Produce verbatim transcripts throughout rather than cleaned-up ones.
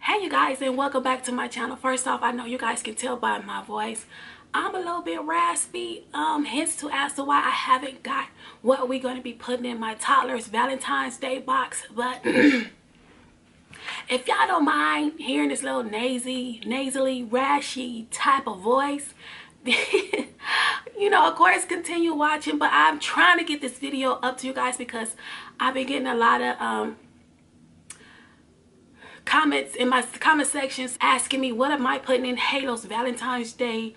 Hey you guys, and welcome back to my channel. First off, I know you guys can tell by my voice I'm a little bit raspy, um hence to as to why I haven't got what we're going to be putting in my toddler's Valentine's Day box. But if y'all don't mind hearing this little nasy nasally rashy type of voice, you know, of course continue watching. But I'm trying to get this video up to you guys because I've been getting a lot of um comments in my comment sections asking me what am I putting in Halo's Valentine's Day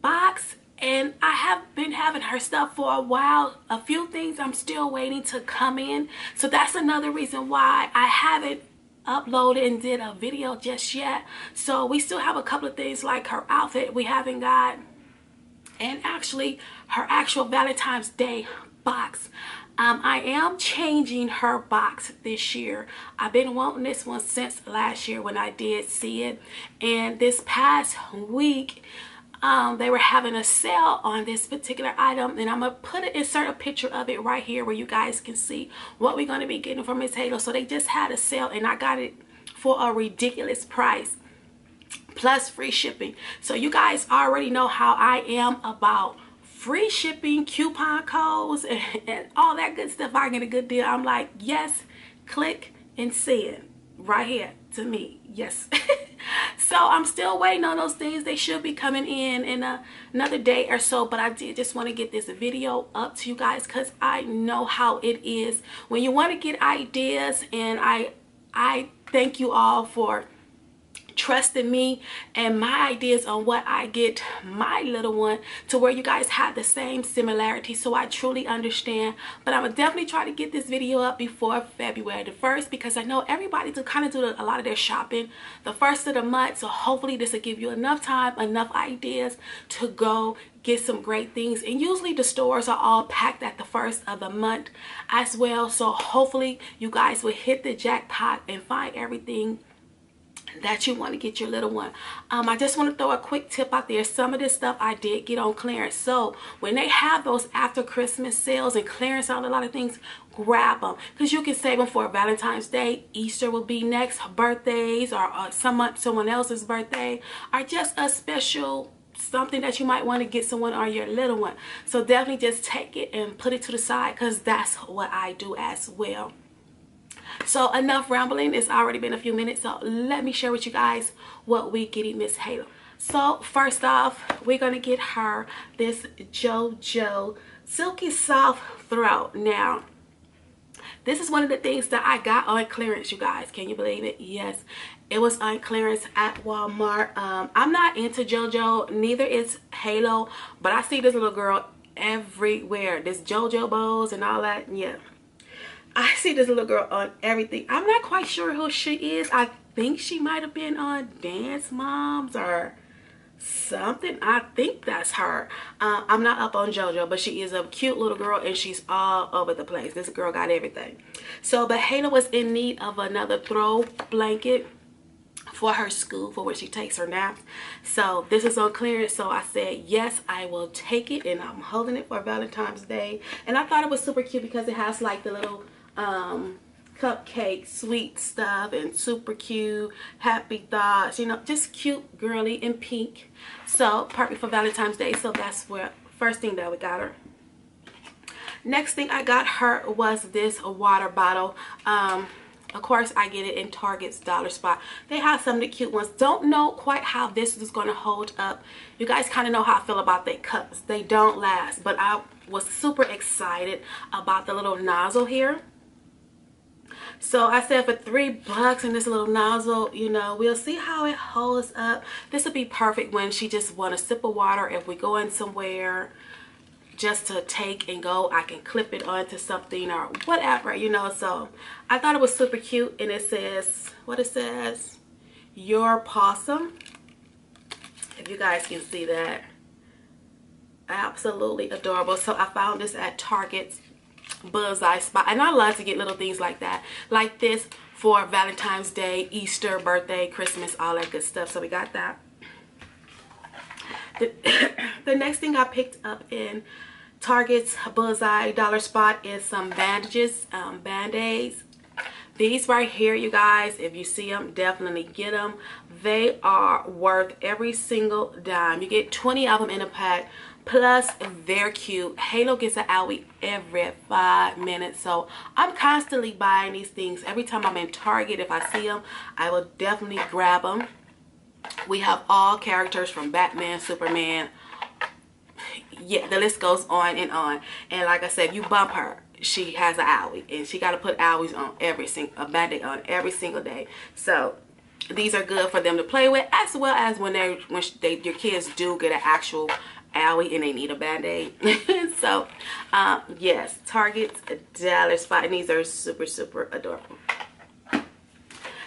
box, and I have been having her stuff for a while. A few things I'm still waiting to come in, so that's another reason why I haven't uploaded and did a video just yet. So we still have a couple of things like her outfit we haven't got, and actually her actual Valentine's Day box. Um, I am changing her box this year. I've been wanting this one since last year when I did see it. And this past week, um, they were having a sale on this particular item. And I'm going to put it, insert a picture of it right here where you guys can see what we're going to be getting from Miss Halo. So they just had a sale and I got it for a ridiculous price. Plus free shipping. So you guys already know how I am about free shipping, coupon codes, and, and all that good stuff. I get a good deal, I'm like, yes, click and send right here to me. Yes. So I'm still waiting on those things. They should be coming in in a, another day or so. But I did just want to get this video up to you guys because I know how it is when you want to get ideas. And I, I thank you all for trusting me and my ideas on what I get my little one to where you guys have the same similarity, so I truly understand. But I'm gonna definitely try to get this video up before February the first because I know everybody's kind of do a lot of their shopping the first of the month. So hopefully this will give you enough time, enough ideas to go get some great things. And usually the stores are all packed at the first of the month as well, so hopefully you guys will hit the jackpot and find everything that you want to get your little one. um I just want to throw a quick tip out there. Some of this stuff I did get on clearance, so when they have those after Christmas sales and clearance on a lot of things, grab them because you can save them for Valentine's Day. Easter will be next, birthdays, or uh, someone someone else's birthday, or just a special something that you might want to get someone or your little one. So definitely just take it and put it to the side because that's what I do as well. So enough rambling, it's already been a few minutes, so let me share with you guys what we getting Miss Halo. So first off, we're gonna get her this JoJo silky soft throat. Now this is one of the things that I got on clearance, you guys. Can you believe it? Yes, it was on clearance at Walmart. um I'm not into JoJo, neither is Halo, but I see this little girl everywhere, this JoJo bows and all that. Yeah, I see this little girl on everything. I'm not quite sure who she is. I think she might have been on Dance Moms or something. I think that's her. Uh, I'm not up on JoJo, but she is a cute little girl and she's all over the place. This girl got everything. So, but Halo was in need of another throw blanket for her school for when she takes her naps. So this is on clearance, so I said yes, I will take it, and I'm holding it for Valentine's Day. And I thought it was super cute because it has like the little um cupcake sweet stuff and super cute happy thoughts, you know, just cute, girly, and pink. So perfect for Valentine's Day. So that's where first thing that we got her. Next thing I got her was this water bottle. um Of course, I get it in Target's Dollar Spot. They have some of the cute ones. Don't know quite how this is going to hold up. You guys kind of know how I feel about their cups. They don't last. But I was super excited about the little nozzle here. So I said for three bucks and this little nozzle, you know, we'll see how it holds up. This would be perfect when she just want a sip of water. If we go in somewhere just to take and go, I can clip it onto something or whatever, you know. So I thought it was super cute. And it says, what it says, your possum, if you guys can see that, absolutely adorable. So I found this at Target's Bullseye spot, and I love to get little things like that, like this, for Valentine's Day, Easter, birthday, Christmas, all that good stuff. So we got that. The, the next thing I picked up in Target's Bullseye Dollar Spot is some bandages, um, band-aids. These right here, you guys, if you see them, definitely get them. They are worth every single dime. You get twenty of them in a pack, plus they're cute. Halo gets an owie every five minutes, so I'm constantly buying these things. Every time I'm in Target, if I see them, I will definitely grab them. We have all characters from Batman, Superman. Yeah, the list goes on and on. And like I said, if you bump her, she has an owie, and she got to put owies on every single on every single day. So these are good for them to play with, as well as when they when they your kids do get an actual owie and they need a band-aid. So um yes, Target's dollar spot, and these are super super adorable.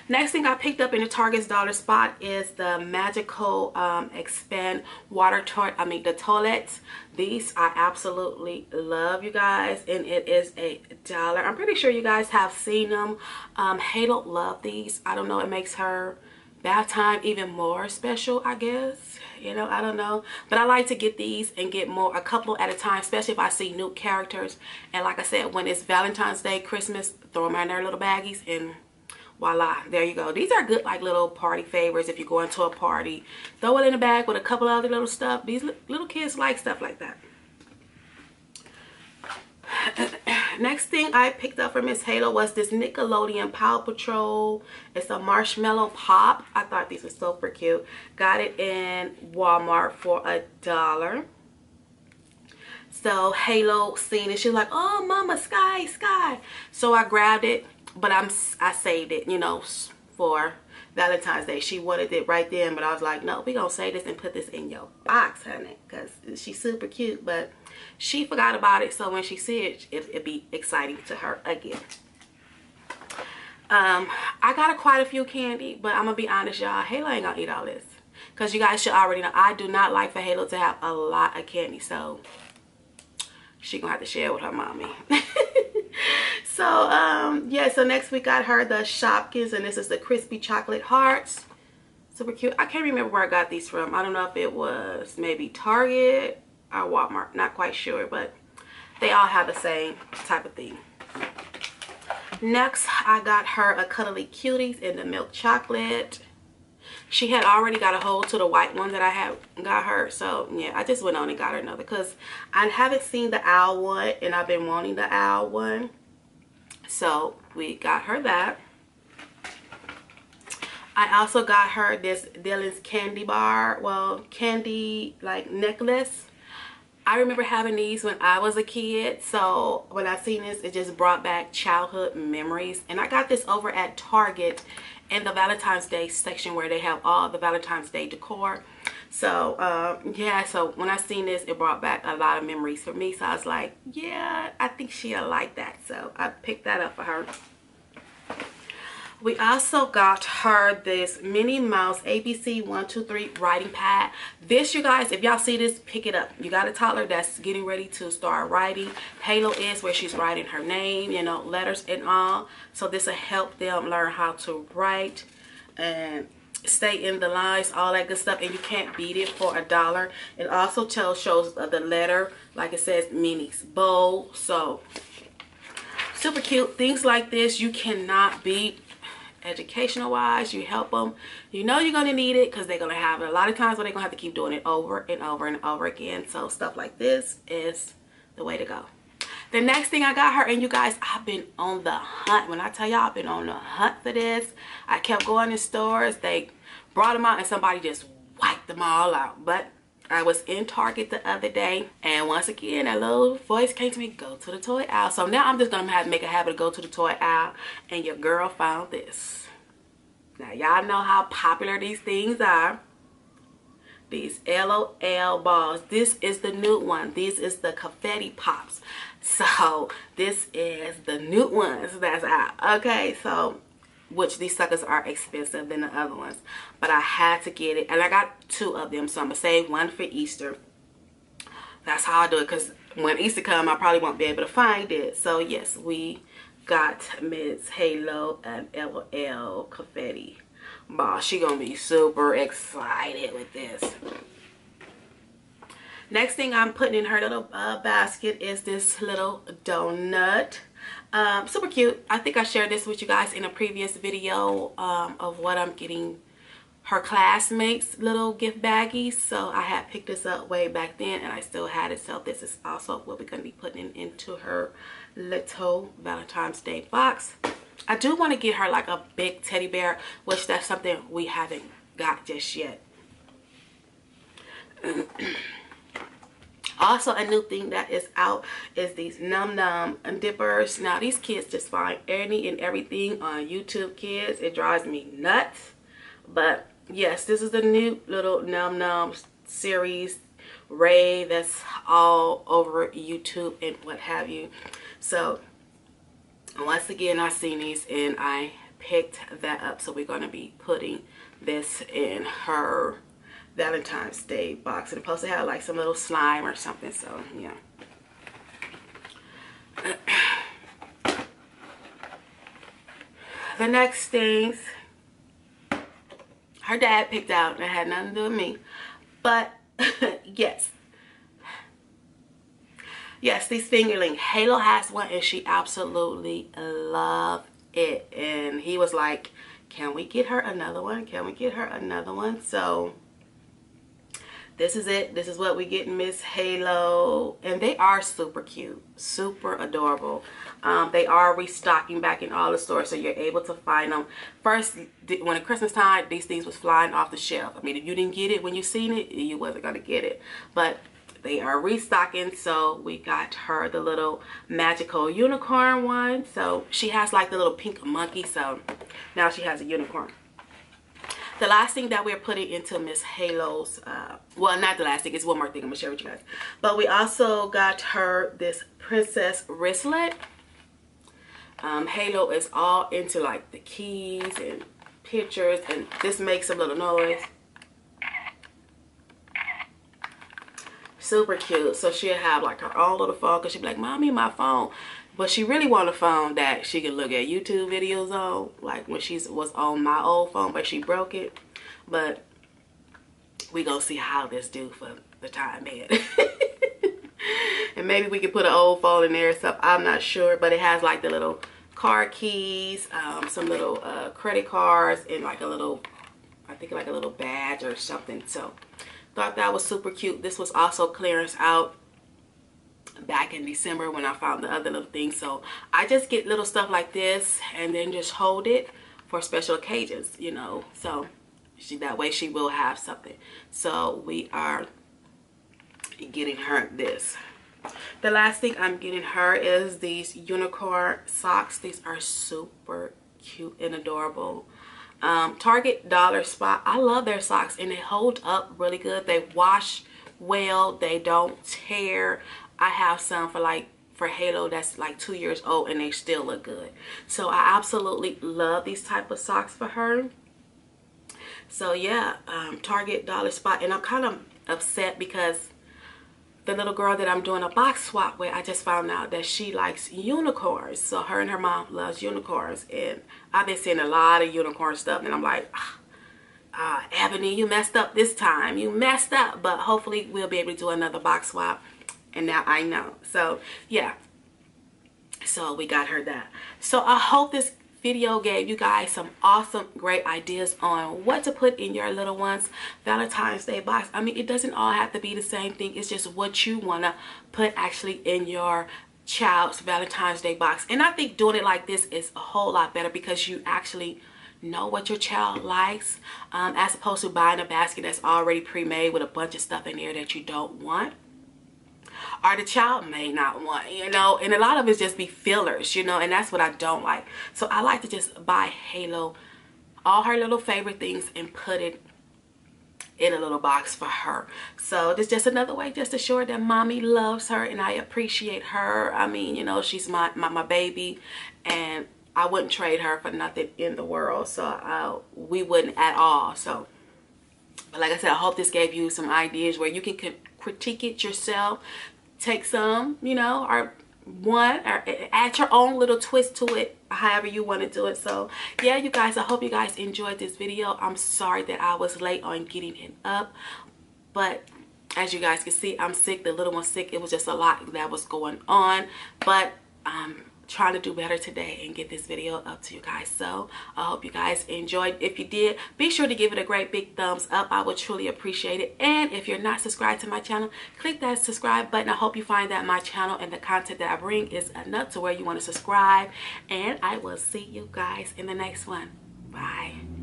Next thing I picked up in the Target's dollar spot is the magical um expand water toilet. I mean the toilets. These I absolutely love, you guys, and it is a dollar. I'm pretty sure you guys have seen them. um Halo loved these. I don't know, it makes her bath time even more special, I guess. You know, I don't know, but I like to get these and get more, a couple at a time, especially if I see new characters. And like I said, when it's Valentine's Day, Christmas, throw them in their little baggies and voila, there you go. These are good like little party favors. If you go into a party, throw it in a bag with a couple other little stuff. These little kids like stuff like that. Next thing I picked up from Miss Halo was this Nickelodeon Pow Patrol. It's a marshmallow pop. I thought these were super cute. Got it in Walmart for a dollar. So Halo seen it. She's like, oh mama, sky, sky. So I grabbed it, but I'm, I saved it, you know, for Valentine's Day. She wanted it right then, but I was like, no, we gonna save this and put this in your box, honey, because she's super cute. But she forgot about it, so when she see it, it, it'd be exciting to her again. um I got a, quite a few candy, but I'm gonna be honest, y'all, Halo ain't gonna eat all this, because you guys should already know I do not like for Halo to have a lot of candy, so she gonna have to share with her mommy. So um yeah, so next we got her the Shopkins, and this is the Crispy Chocolate Hearts. Super cute. I can't remember where I got these from. I don't know if it was maybe Target or Walmart, not quite sure, but they all have the same type of thing. Next I got her a Cuddly Cuties in the milk chocolate. She had already got a hold to the white one that I had got her, so yeah, I just went on and got her another, because I haven't seen the owl one and I've been wanting the owl one. So we got her that. I also got her this Dylan's candy bar, well, candy like necklace. I remember having these when I was a kid, so when I seen this, it just brought back childhood memories. And I got this over at Target in the Valentine's Day section where they have all the Valentine's Day decor. So um yeah, so when I seen this, it brought back a lot of memories for me, so I was like, yeah, I think she'll like that, so I picked that up for her. We also got her this Minnie Mouse A B C one two three writing pad. This, you guys, if y'all see this, pick it up. You got a toddler that's getting ready to start writing. Halo is where she's writing her name, you know, letters and all. So this will help them learn how to write and stay in the lines, all that good stuff. And you can't beat it for a dollar. It also tells shows the letter, like it says, Minnie's bold. So super cute. Things like this you cannot beat. Educational wise, you help them, you know you're going to need it, because they're going to have it a lot of times where they're going to have to keep doing it over and over and over again. So stuff like this is the way to go. The next thing I got her, and you guys, I've been on the hunt. When I tell y'all, I've been on the hunt for this. I kept going to stores, they brought them out, and somebody just wiped them all out. But I was in Target the other day, and once again that little voice came to me, go to the toy aisle. So now I'm just gonna have to make a habit to go to the toy aisle, and your girl found this. Now y'all know how popular these things are, these L O L balls. This is the new one. This is the Confetti Pops. So this is the new ones that's out. Okay, so which these suckers are expensive than the other ones, but I had to get it, and I got two of them, so I'm gonna save one for Easter. That's how I do it, because when Easter come, I probably won't be able to find it. So yes, we got Miss Halo and L O L confetti ball. She gonna be super excited with this. Next thing I'm putting in her little uh, basket is this little donut. Um, super cute. I think I shared this with you guys in a previous video um, of what I'm getting her classmates' little gift baggies. So I had picked this up way back then and I still had it. So this is also what we're going to be putting into her little Valentine's Day box. I do want to get her like a big teddy bear, which that's something we haven't got just yet. Also, a new thing that is out is these Num Num dippers. Now, these kids just find any and everything on YouTube Kids. It drives me nuts. But yes, this is the new little Num Num series Ray that's all over YouTube and what have you. So once again, I seen these and I picked that up. So we're going to be putting this in her Valentine's Day box. And it's supposed to have like some little slime or something. So yeah. The next things her dad picked out, and it had nothing to do with me. But yes. Yes, these Fingerlings. Halo has one and she absolutely loved it. And he was like, can we get her another one? Can we get her another one? So this is it. This is what we get, Miss Halo. And they are super cute. Super adorable. Um, they are restocking back in all the stores, so you're able to find them. First, when at Christmas time, these things was flying off the shelf. I mean, if you didn't get it when you seen it, you wasn't going to get it. But they are restocking, so we got her the little magical unicorn one. So she has like the little pink monkey, so now she has a unicorn. The last thing that we're putting into Miss Halo's, uh, well, not the last thing, it's one more thing I'm going to share with you guys. But we also got her this princess wristlet. Um, Halo is all into like the keys and pictures, and this makes a little noise. Super cute. So she'll have like her own little phone because she'll be like, mommy, my phone. But she really want a phone that she can look at YouTube videos on, like when she was on my old phone, but she broke it. But we gonna see how this do for the time being. And maybe we can put an old phone in there or something. I'm not sure, but it has like the little car keys, um, some little uh, credit cards, and like a little, I think like a little badge or something. So thought that was super cute. This was also clearance out back in December when I found the other little thing. So I just get little stuff like this and then just hold it for special occasions, you know. So she, that way she will have something. So we are getting her this. The last thing I'm getting her is these unicorn socks. These are super cute and adorable. Um, Target Dollar Spot. I love their socks and they hold up really good. They wash well. They don't tear. I have some for like for Halo that's like two years old and they still look good. So I absolutely love these type of socks for her. So yeah, um, Target Dollar Spot. And I'm kind of upset because the little girl that I'm doing a box swap with, I just found out that she likes unicorns. So her and her mom loves unicorns, and I've been seeing a lot of unicorn stuff, and I'm like, ah, uh, Ebony, you messed up this time. You messed up. But hopefully we'll be able to do another box swap. And now I know. So yeah, so we got her that. So I hope this video gave you guys some awesome great ideas on what to put in your little one's Valentine's Day box. I mean, it doesn't all have to be the same thing. It's just what you want to put actually in your child's Valentine's Day box. And I think doing it like this is a whole lot better because you actually know what your child likes, um, as opposed to buying a basket that's already pre-made with a bunch of stuff in there that you don't want, or the child may not want, you know. And a lot of it just be fillers, you know, and that's what I don't like. So I like to just buy Halo all her little favorite things and put it in a little box for her. So this is just another way just to show that mommy loves her and I appreciate her. I mean, you know, she's my, my, my baby, and I wouldn't trade her for nothing in the world. So uh, we wouldn't at all. So, but like I said, I hope this gave you some ideas where you can critique it yourself. Take some, you know, or one, or add your own little twist to it, however you want to do it. So yeah, you guys, I hope you guys enjoyed this video. I'm sorry that I was late on getting it up, but as you guys can see, I'm sick. The little one's sick. It was just a lot that was going on, but um trying to do better today and get this video up to you guys. So I hope you guys enjoyed. If you did, be sure to give it a great big thumbs up. I would truly appreciate it. And if you're not subscribed to my channel, click that subscribe button. I hope you find that my channel and the content that I bring is enough to where you want to subscribe. And I will see you guys in the next one. Bye.